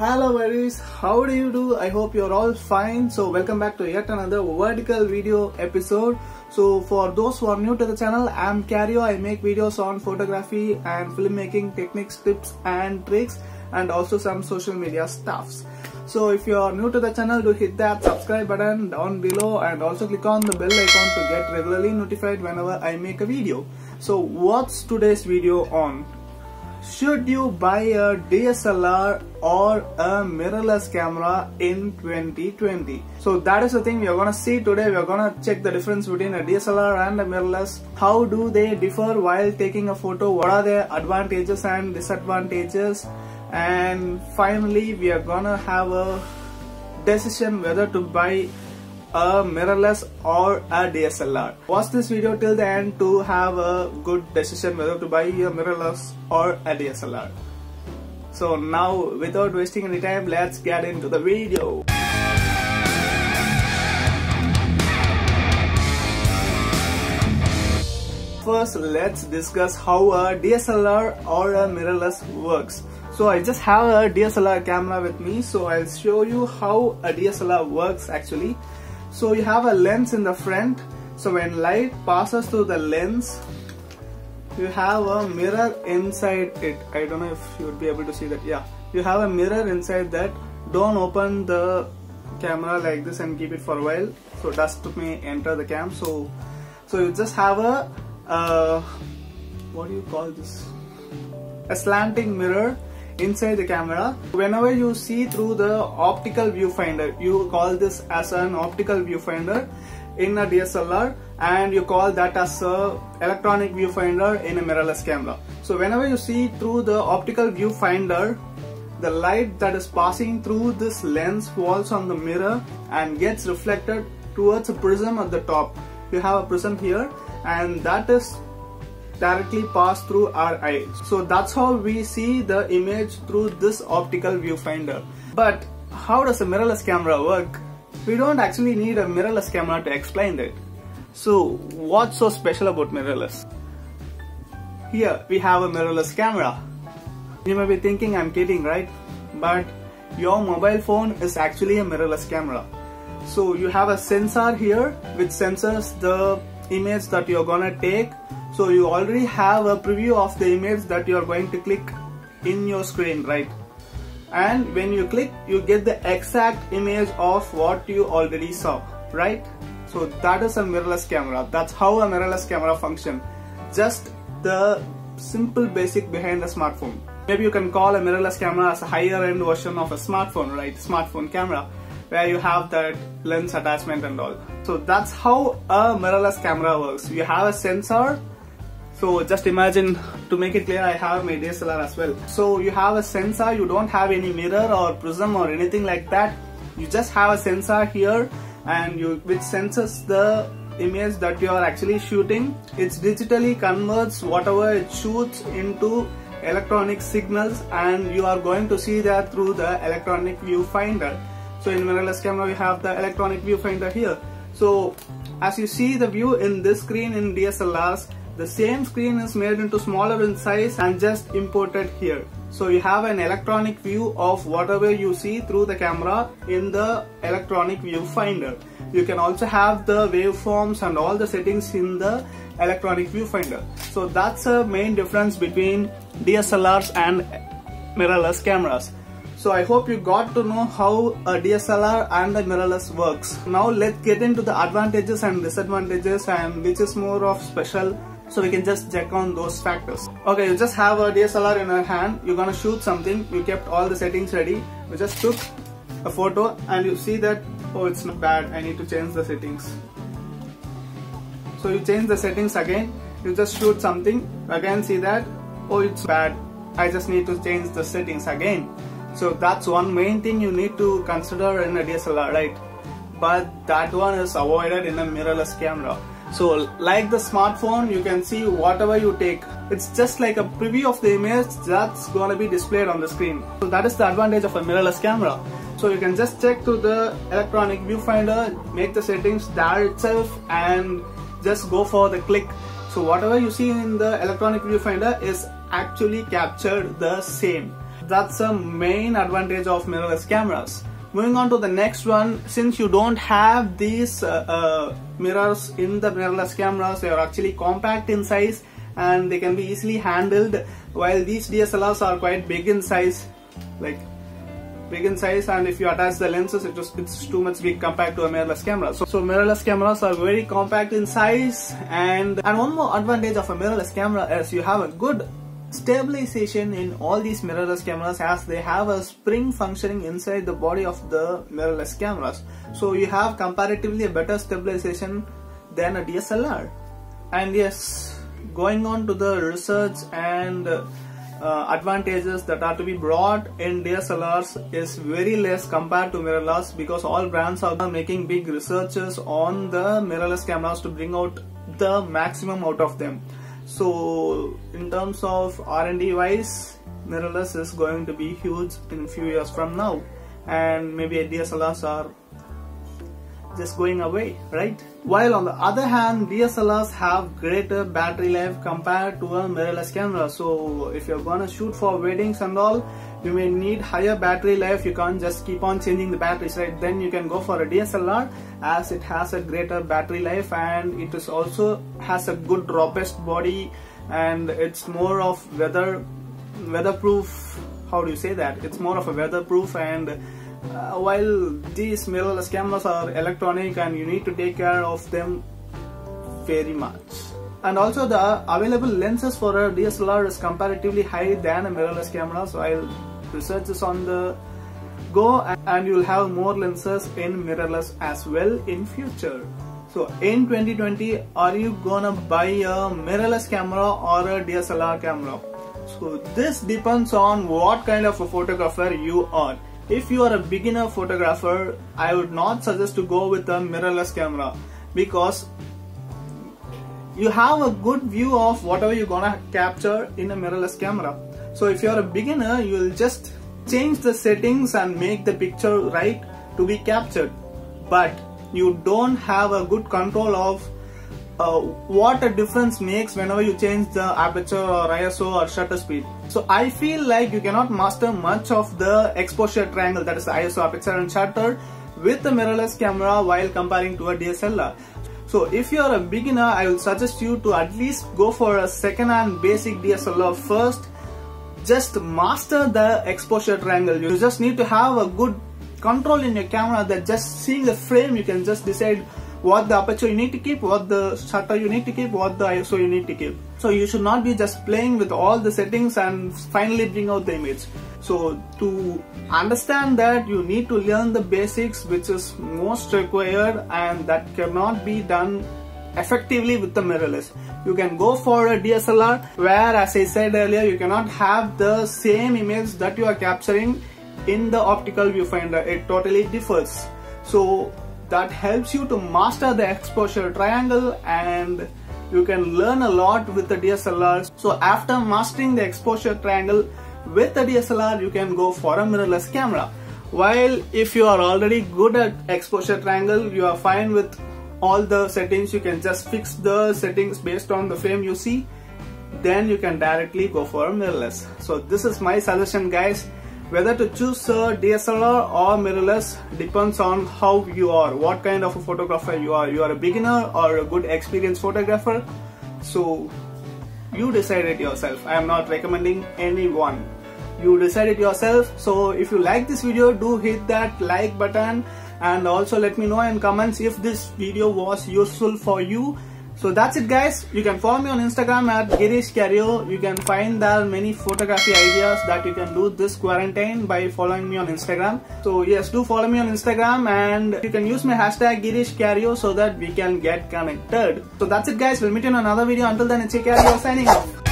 Hello guys, how do you do? I hope you're all fine. So welcome back to yet another vertical video episode. So for those who are new to the channel, I'm Kario. I make videos on photography and filmmaking techniques, tips and tricks, and also some social media stuffs. So if you are new to the channel, do hit that subscribe button down below and also click on the bell icon to get regularly notified whenever I make a video. So what's today's video on? Should you buy a DSLR or a mirrorless camera in 2020? So that is the thing we are gonna see today. We are gonna check the difference between a DSLR and a mirrorless. How do they differ while taking a photo? What are their advantages and disadvantages? And finally, we are gonna have a decision whether to buy a mirrorless or a DSLR. Watch this video till the end to have a good decision whether to buy a mirrorless or a DSLR. So now, without wasting any time, let's get into the video. First, let's discuss how a DSLR or a mirrorless works. So I just have a DSLR camera with me, so I'll show you how a DSLR works actually. So you have a lens in the front, so when light passes through the lens, you have a mirror inside it. I don't know if you would be able to see that. Yeah, you have a mirror inside that. Don't open the camera like this and keep it for a while, so dust may enter the cam. So you just have a what do you call this? A slanting mirror inside the camera. Whenever you see through the optical viewfinder, you call this as an optical viewfinder in a DSLR, and you call that as a electronic viewfinder in a mirrorless camera. So whenever you see through the optical viewfinder, the light that is passing through this lens falls on the mirror and gets reflected towards a prism at the top. You have a prism here, and that is directly pass through our eye. So that's how we see the image through this optical viewfinder. But how does a mirrorless camera work? We don't actually need a mirrorless camera to explain that. So what's so special about mirrorless? Here we have a mirrorless camera. You may be thinking I'm kidding, right? But your mobile phone is actually a mirrorless camera. So you have a sensor here which senses the image that you're gonna take. So you already have a preview of the image that you are going to click in your screen, right? And when you click, you get the exact image of what you already saw, right? So that is a mirrorless camera. That's how a mirrorless camera functions. Just the simple basic behind the smartphone. Maybe you can call a mirrorless camera as a higher end version of a smartphone, right? Smartphone camera, where you have that lens attachment and all. So that's how a mirrorless camera works. You have a sensor. So just imagine, to make it clear, I have my DSLR as well. So you have a sensor, you don't have any mirror or prism or anything like that. You just have a sensor here, and which senses the image that you are actually shooting. It digitally converts whatever it shoots into electronic signals, and you are going to see that through the electronic viewfinder. So in mirrorless camera, we have the electronic viewfinder here. So as you see the view in this screen in DSLRs, the same screen is made into smaller in size and just imported here. So you have an electronic view of whatever you see through the camera in the electronic viewfinder. You can also have the waveforms and all the settings in the electronic viewfinder. So that's a main difference between DSLRs and mirrorless cameras. So I hope you got to know how a DSLR and a mirrorless works. Now let's get into the advantages and disadvantages and which is more of special. So we can just check on those factors. Okay, you just have a DSLR in your hand, you're gonna shoot something, you kept all the settings ready, you just took a photo and you see that, oh, it's not bad, I need to change the settings. So you change the settings again, you just shoot something, again see that, oh, it's bad, I just need to change the settings again. So that's one main thing you need to consider in a DSLR, right? But that one is avoided in a mirrorless camera. So like the smartphone, you can see whatever you take. It's just like a preview of the image that's gonna be displayed on the screen. So that is the advantage of a mirrorless camera. So you can just check to the electronic viewfinder, make the settings there itself, and just go for the click. So whatever you see in the electronic viewfinder is actually captured the same. that's a main advantage of mirrorless cameras. Moving on to the next one, since you don't have these mirrors in the mirrorless cameras, they are actually compact in size and they can be easily handled, while these DSLRs are quite big in size, and if you attach the lenses, it's too much big compared to a mirrorless camera. So mirrorless cameras are very compact in size, and one more advantage of a mirrorless camera is you have a good stabilization in all these mirrorless cameras, as they have a spring functioning inside the body of the mirrorless cameras. So you have comparatively a better stabilization than a DSLR. And yes, going on to the research and advantages that are to be brought in DSLRs is very less compared to mirrorless, because all brands are making big researches on the mirrorless cameras to bring out the maximum out of them. So in terms of R&D wise, mirrorless is going to be huge in a few years from now, and maybe DSLRs are just going away, right? While on the other hand, DSLRs have greater battery life compared to a mirrorless camera. So if you're gonna shoot for weddings and all, you may need higher battery life. You can't just keep on changing the batteries, right? Then you can go for a DSLR, as it has a greater battery life, and it is also has a good robust body, and it's more of weatherproof. How do you say that? It's more of a weatherproof. And while these mirrorless cameras are electronic and you need to take care of them very much. And also the available lenses for a DSLR is comparatively higher than a mirrorless camera, so I'll research this on the go, and you'll have more lenses in mirrorless as well in future. So in 2020, are you gonna buy a mirrorless camera or a DSLR camera? So this depends on what kind of a photographer you are. If you are a beginner photographer, I would not suggest to go with a mirrorless camera, because you have a good view of whatever you're gonna capture in a mirrorless camera. So if you're a beginner, you'll just change the settings and make the picture right to be captured, but you don't have a good control of what a difference makes whenever you change the aperture or ISO or shutter speed. So I feel like you cannot master much of the exposure triangle, that is ISO, aperture and shutter, with a mirrorless camera while comparing to a DSLR. So if you are a beginner, I will suggest you to at least go for a second-hand basic DSLR first. Just master the exposure triangle. You just need to have a good control in your camera, that just seeing the frame you can just decide what the aperture you need to keep, what the shutter you need to keep, what the ISO you need to keep. So you should not be just playing with all the settings and finally bring out the image. So to understand that, you need to learn the basics, which is most required, and that cannot be done effectively with the mirrorless. You can go for a DSLR where, as I said earlier, you cannot have the same image that you are capturing in the optical viewfinder. It totally differs. So that helps you to master the exposure triangle, and you can learn a lot with the DSLR. So after mastering the exposure triangle with the DSLR, you can go for a mirrorless camera. While if you are already good at exposure triangle, you are fine with all the settings, you can just fix the settings based on the frame you see, then you can directly go for a mirrorless. So this is my suggestion, guys. Whether to choose a DSLR or mirrorless depends on how you are, what kind of a photographer you are. You are a beginner or a good experienced photographer, so you decide it yourself. I am not recommending anyone. You decide it yourself. So if you like this video, do hit that like button, and also let me know in comments if this video was useful for you. So that's it, guys. You can follow me on Instagram at Girish Kario. You can find there many photography ideas that you can do this quarantine by following me on Instagram. So yes, do follow me on Instagram, and you can use my hashtag Girish Kario so that we can get connected. So that's it, guys. We'll meet you in another video. Until then, it's Girish Kario signing off.